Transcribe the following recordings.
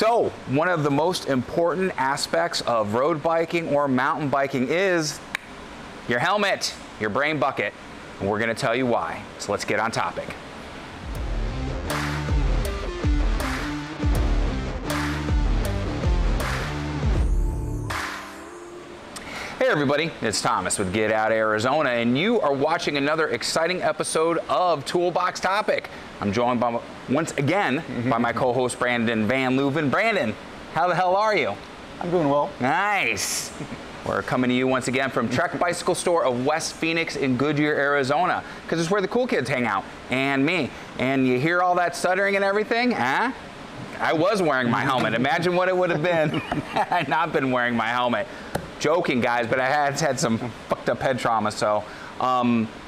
So one of the most important aspects of road biking or mountain biking is your helmet, your brain bucket. And we're gonna tell you why. So let's get on topic. Hey everybody, it's Thomas with Get Out Arizona, and you are watching another exciting episode of Toolbox Topic. I'm joined by, once again, by my co-host Brandon Van Leuven. Brandon, how the hell are you? I'm doing well. Nice. We're coming to you once again from Trek Bicycle Store of West Phoenix in Goodyear, Arizona, because it's where the cool kids hang out, and me. And you hear all that stuttering and everything, huh? I was wearing my helmet. Imagine what it would have been had I not been wearing my helmet. Joking, guys, but I had some fucked up head trauma, so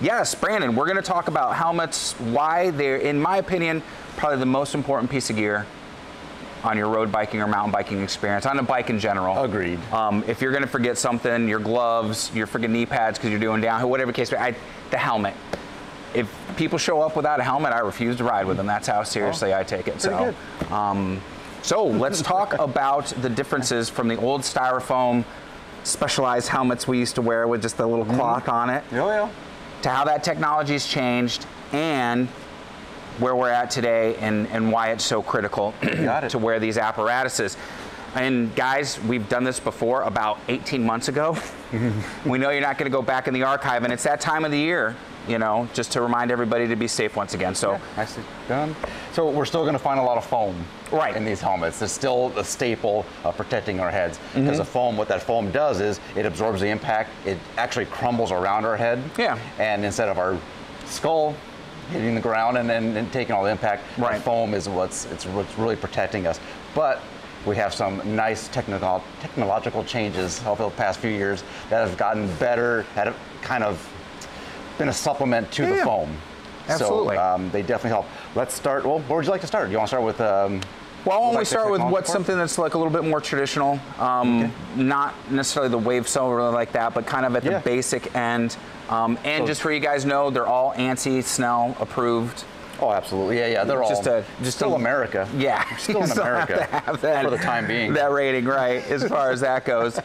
yes, Brandon, we're gonna talk about helmets, why they're, in my opinion, probably the most important piece of gear on your road biking or mountain biking experience, on a bike in general. Agreed. If you're gonna forget something, your gloves, your freaking knee pads because you're doing downhill, whatever case, the helmet. If people show up without a helmet, I refuse to ride with them. That's how seriously I take it. So, let's talk about the differences from the old styrofoam Specialized helmets we used to wear with just the little clock on it, to how that technology's changed and where we're at today and why it's so critical to wear these apparatuses. And guys, we've done this before about 18 months ago. We know you're not going to go back in the archive, and it's that time of the year, you know, just to remind everybody to be safe once again. So nicely done. So we're still going to find a lot of foam in these helmets. It's still a staple of protecting our heads, because the foam, what that foam does is it absorbs the impact. It actually crumbles around our head. Yeah. And instead of our skull hitting the ground and then taking all the impact, the foam is what's really protecting us. But we have some nice technological changes over the past few years that have gotten better at a kind of been a supplement to the foam. Absolutely. So they definitely help. Let's start, well, where would you like to start? You want to start with... well, why don't we start with what's something that's like a little bit more traditional, not necessarily the WaveCell or really like that, but kind of at the basic end. And so, just for you guys know, they're all ANSI, Snell approved. Oh, absolutely. Yeah, yeah. They're just all still America. Yeah. Still in America have that, for the time being. That rating, right, as far as that goes.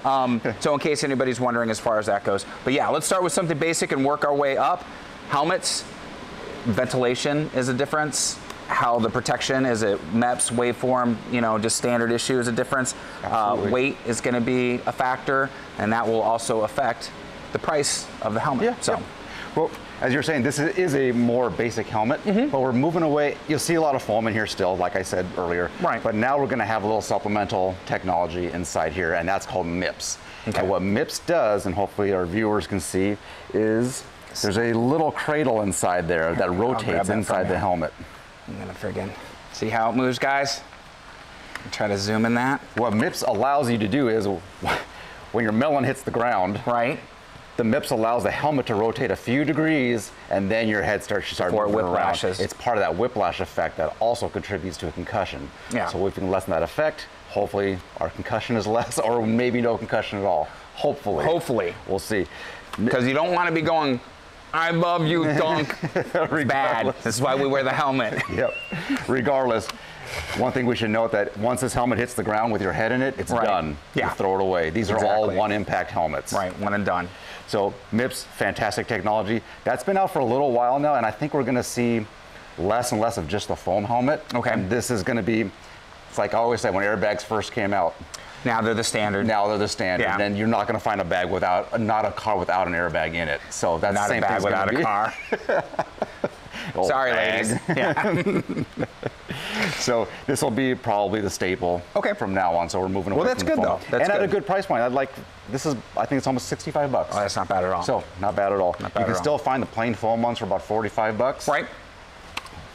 So in case anybody's wondering as far as that goes. But yeah, let's start with something basic and work our way up. Helmets, ventilation is a difference. How the protection, is it MEPS, waveform, you know, just standard issue is a difference. Weight is going to be a factor, and that will also affect the price of the helmet. Yeah, so. Yeah. Well, as you're saying, this is a more basic helmet, but we're moving away. You'll see a lot of foam in here still, like I said earlier. Right. But now we're going to have a little supplemental technology inside here, and that's called MIPS. Okay. And what MIPS does, and hopefully our viewers can see, is there's a little cradle inside there that rotates inside the helmet. I'm going to friggin' see how it moves, guys. I'll try to zoom in that. What MIPS allows you to do is when your melon hits the ground, the MIPS allows the helmet to rotate a few degrees, and then your head starts to moving around. It's part of that whiplash effect that also contributes to a concussion. Yeah. So if we can lessen that effect, hopefully our concussion is less, or maybe no concussion at all. Hopefully. Hopefully. We'll see. Because you don't want to be going, I love you, dunk. It's bad. That's why we wear the helmet. Yep. Regardless. One thing we should note that once this helmet hits the ground with your head in it, it's done. Yeah. You throw it away. These are all one impact helmets. Right, one and done. So MIPS, fantastic technology. That's been out for a little while now, and I think we're gonna see less and less of just the foam helmet. Okay. And this is gonna be, it's like I always say, when airbags first came out. Now they're the standard. Now they're the standard. Yeah. And you're not going to find a bag without, not a car without an airbag in it. So that's not the same thing without a car. Sorry, ladies. Yeah. So this will be probably the staple from now on. So we're moving away from the foam. Well, that's good though. That's good. At a good price point. I'd like, this is, I think it's almost 65 bucks. Oh, that's not bad at all. So not bad at all. Not bad. You can still find the plain foam ones for about 45 bucks. Right.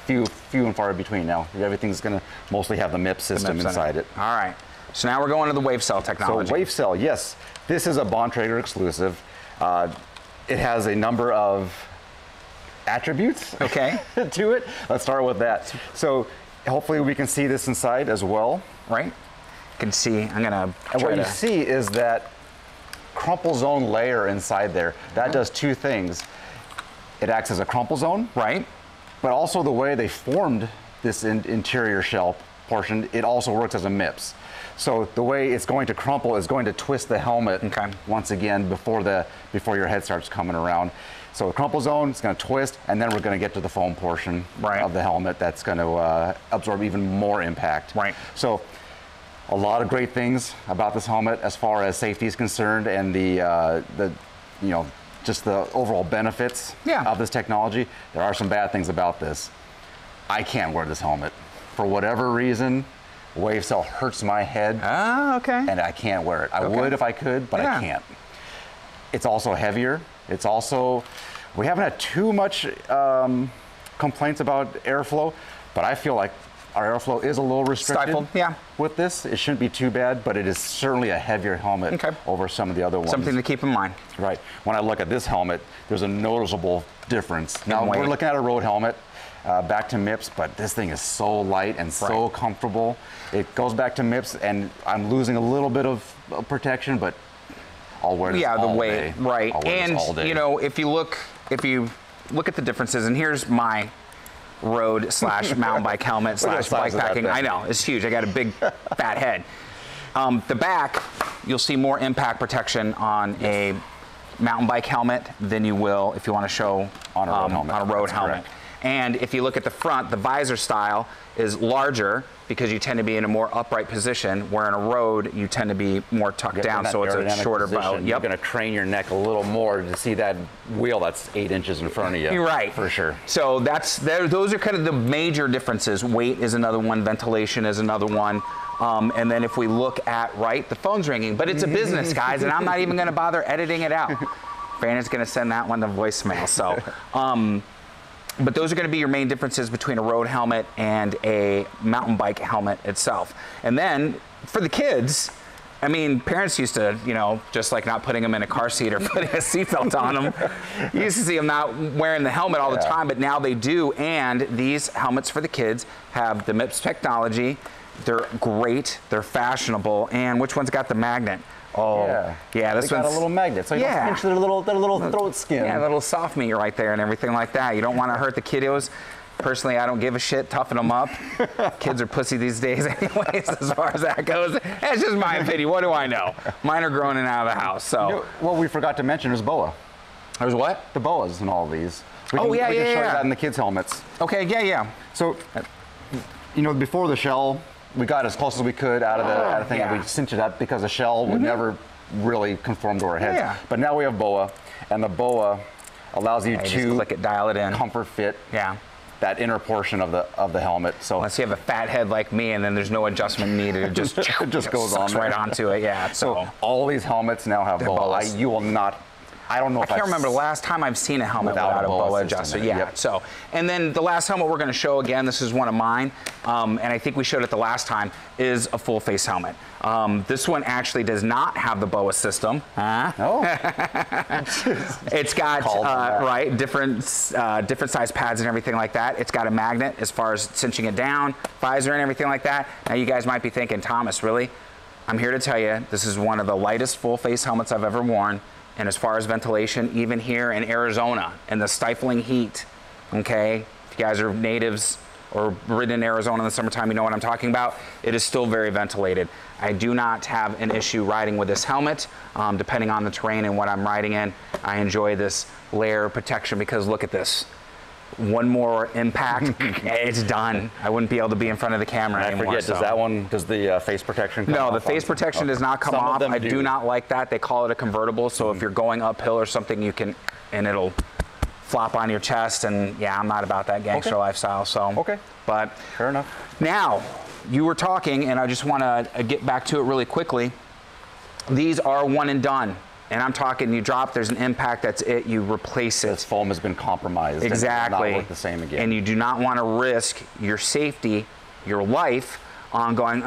Few and far between now. Everything's going to mostly have the MIPS system inside it. All right. So now we're going to the WaveCell technology. So WaveCell, yes. This is a Bontrager exclusive. It has a number of attributes to it. Let's start with that. So hopefully we can see this inside as well. Right. You can see, I'm gonna try to... And what you see is that crumple zone layer inside there. That does two things. It acts as a crumple zone. Right. But also the way they formed this interior shell portion, it also works as a MIPS. So the way it's going to crumple is going to twist the helmet once again before your head starts coming around. So the crumple zone, it's going to twist, and then we're going to get to the foam portion of the helmet that's going to absorb even more impact. Right. So a lot of great things about this helmet as far as safety is concerned, and the you know, just the overall benefits of this technology. There are some bad things about this. I can't wear this helmet for whatever reason. WaveCell hurts my head. Ah, okay. And I can't wear it. I would if I could, but I can't. It's also heavier. It's also, we haven't had too much complaints about airflow, but I feel like our airflow is a little restricted with this. It shouldn't be too bad, but it is certainly a heavier helmet over some of the other ones. Something to keep in mind. Right. When I look at this helmet, there's a noticeable difference. Now, we're looking at a road helmet. Back to MIPS, but this thing is so light and so comfortable. It goes back to MIPS, and I'm losing a little bit of protection, but I'll wear this all day. I'll wear this all day. And you know, if you look at the differences, and here's my road slash mountain bike helmet slash bikepacking. I know, it's huge. I got a big fat head. The back, you'll see more impact protection on a mountain bike helmet than you will if you want to show on a road helmet. And if you look at the front, the visor style is larger because you tend to be in a more upright position, where in a road, you tend to be more tucked down, so it's a shorter bow. You're gonna crane your neck a little more to see that wheel that's 8 inches in front of you. You're right. For sure. So that's, those are kind of the major differences. Weight is another one, ventilation is another one. And then if we look at, the phone's ringing, but it's a business, guys, and I'm not even gonna bother editing it out. Brandon's gonna send that one to voicemail, so. But those are going to be your main differences between a road helmet and a mountain bike helmet itself. And then for the kids, I mean, parents used to, you know, just like not putting them in a car seat or putting a seatbelt on them. You used to see them not wearing the helmet all the time, but now they do. And these helmets for the kids have the MIPS technology. They're great. They're fashionable. And which one's got the magnet? Oh, yeah, this one's got a little magnet, so you don't pinch their little throat skin. Yeah, a little soft meat right there and everything like that. You don't want to hurt the kiddos. Personally, I don't give a shit. Toughen them up. Kids are pussy these days anyways, as far as that goes. That's just my opinion. What do I know? Mine are grown and out of the house, so. You know, what we forgot to mention is BOA. There's what? The BOAs in all of these. We can show you that in the kids' helmets. Okay, yeah. So, you know, before the shell, we got as close as we could out of the thing. Yeah. We cinched it up because the shell would never really conform to our heads. Yeah. But now we have BOA, and the BOA allows you to click it, dial it in, comfort fit that inner portion of the helmet. So unless you have a fat head like me, and then there's no adjustment needed, it just it goes on right onto it. Yeah. So all these helmets now have BOA. You will not. I don't know. I can't remember the last time I've seen a helmet without a BOA adjuster. Yeah. Yep. So, and then the last helmet we're going to show again, this is one of mine, and I think we showed it the last time, is a full face helmet. This one actually does not have the BOA system. It's got different size pads and everything like that. It's got a magnet as far as cinching it down, visor and everything like that. Now you guys might be thinking, Thomas, really? I'm here to tell you, this is one of the lightest full face helmets I've ever worn. And as far as ventilation, even here in Arizona and the stifling heat, okay? If you guys are natives or ridden in Arizona in the summertime, you know what I'm talking about. It is still very ventilated. I do not have an issue riding with this helmet. Depending on the terrain and what I'm riding in, I enjoy this layer of protection because look at this. One more impact, it's done. I wouldn't be able to be in front of the camera anymore. Does the face protection come off? No, the face protection does not come off. I do not like that. They call it a convertible, so if you're going uphill or something, you can, and it'll flop on your chest, and yeah, I'm not about that gangster lifestyle, so. Okay, but fair enough. Now, you were talking, and I just wanna get back to it really quickly. These are one and done. And I'm talking, you drop, there's an impact, that's it, you replace it. This foam has been compromised. Exactly. And it does not look the same again. And you do not want to risk your safety, your life, on going,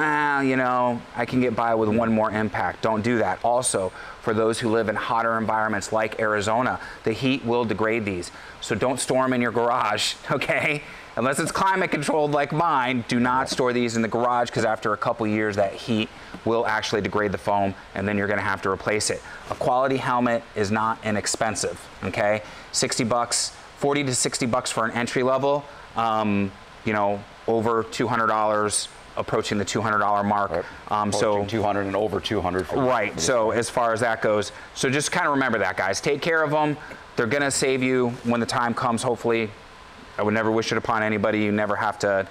you know, I can get by with one more impact. Don't do that. Also, for those who live in hotter environments like Arizona, the heat will degrade these. So don't store them in your garage, okay? Unless it's climate controlled like mine, do not store these in the garage, because after a couple years, that heat will actually degrade the foam, and then you're gonna have to replace it. A quality helmet is not inexpensive, okay? 60 bucks, 40 to 60 bucks for an entry level, you know, over $200 approaching the $200 mark. Right. So 200 and over 200. Right. So as far as that goes, so just kind of remember that, guys. Take care of them. They're gonna save you when the time comes. Hopefully, I would never wish it upon anybody. You never have to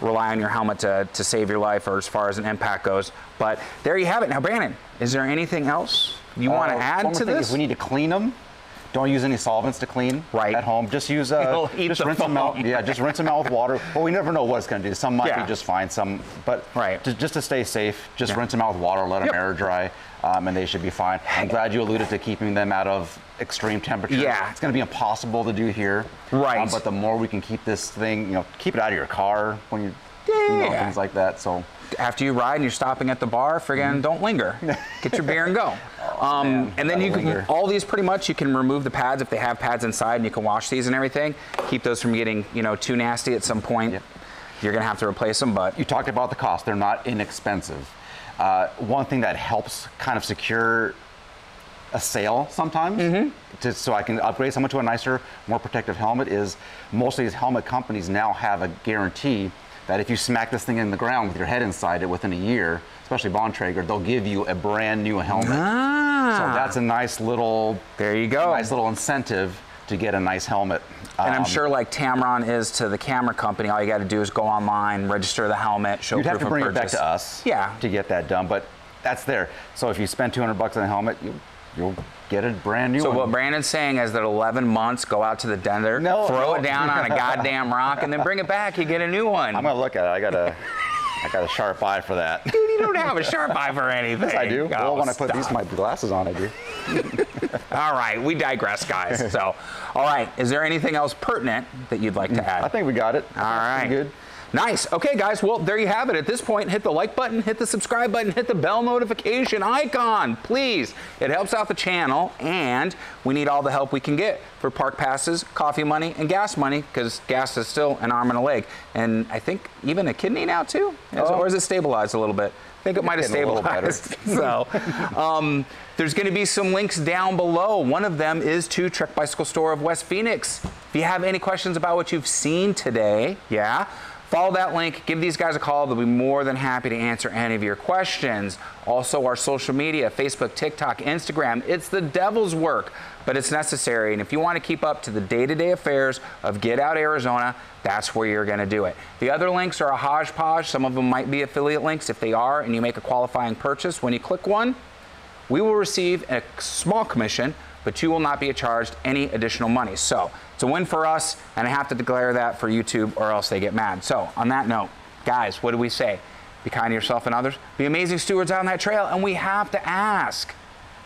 rely on your helmet to save your life, or as far as an impact goes. But there you have it. Now, Brandon, is there anything else you want to add to this? If we need to clean them, don't use any solvents to clean at home. Just use just rinse them out. Yeah, just rinse them out with water. Well, we never know what it's going to do. Some might be just fine. Some, but just to stay safe, just rinse them out with water. Let them air dry, and they should be fine. I'm glad you alluded to keeping them out of extreme temperatures. Yeah, it's going to be impossible to do here. Right. But the more we can keep this thing, you know, keep it out of your car when you, you know, things like that. So after you ride and you're stopping at the bar, don't linger. Get your beer and go. And then you can, all these pretty much, you can remove the pads if they have pads inside, and you can wash these and everything. Keep those from getting, you know, too nasty at some point. Yep. You're going to have to replace them, but. You talked about the cost. They're not inexpensive. One thing that helps kind of secure a sale sometimes, so I can upgrade someone to a nicer, more protective helmet, is most of these helmet companies now have a guarantee that if you smack this thing in the ground with your head inside it within a year, especially Bontrager, they'll give you a brand new helmet. So that's a nice little, there you go, nice little incentive to get a nice helmet. And I'm sure, like Tamron is to the camera company, all you got to do is go online, register the helmet, show proof of purchase. You'd have to bring it back to us to get that done, but that's there. So if you spend $200 on a helmet, you'll get a brand new one. So what Brandon's saying is that 11 months, go out to the dentist, throw it down on a goddamn rock, and then bring it back, you get a new one. I'm gonna look at it. I got a sharp eye for that. Dude, you don't have a sharp eye for anything. Yes, I do. Well, when I put these my glasses on, I do. All right, we digress, guys. So, all right, is there anything else pertinent that you'd like to add? I think we got it. All right. Good. Nice. Okay, guys, well, there you have it. At this point, hit the like button, hit the subscribe button, hit the bell notification icon, please. It helps out the channel, and we need all the help we can get for park passes, coffee money, and gas money, because gas is still an arm and a leg. And I think even a kidney now, too? Or is it stabilized a little bit? I think it might have stabilized. So, there's going to be some links down below. One of them is to Trek Bicycle Store of West Phoenix. If you have any questions about what you've seen today, follow that link, give these guys a call. They'll be more than happy to answer any of your questions. Also, our social media, Facebook, TikTok, Instagram, it's the devil's work, but it's necessary. And if you want to keep up to the day-to-day affairs of Get Out Arizona, that's where you're going to do it. The other links are a hodgepodge. Some of them might be affiliate links. If they are, and you make a qualifying purchase, when you click one, we will receive a small commission, but you will not be charged any additional money. So it's a win for us, and I have to declare that for YouTube or else they get mad. So on that note, guys, what do we say? Be kind to yourself and others. Be amazing stewards out on that trail. And we have to ask,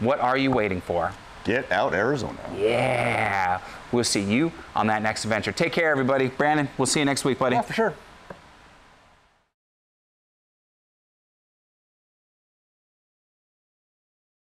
what are you waiting for? Get out, Arizona. Yeah. We'll see you on that next adventure. Take care, everybody. Brandon, we'll see you next week, buddy. Yeah, for sure.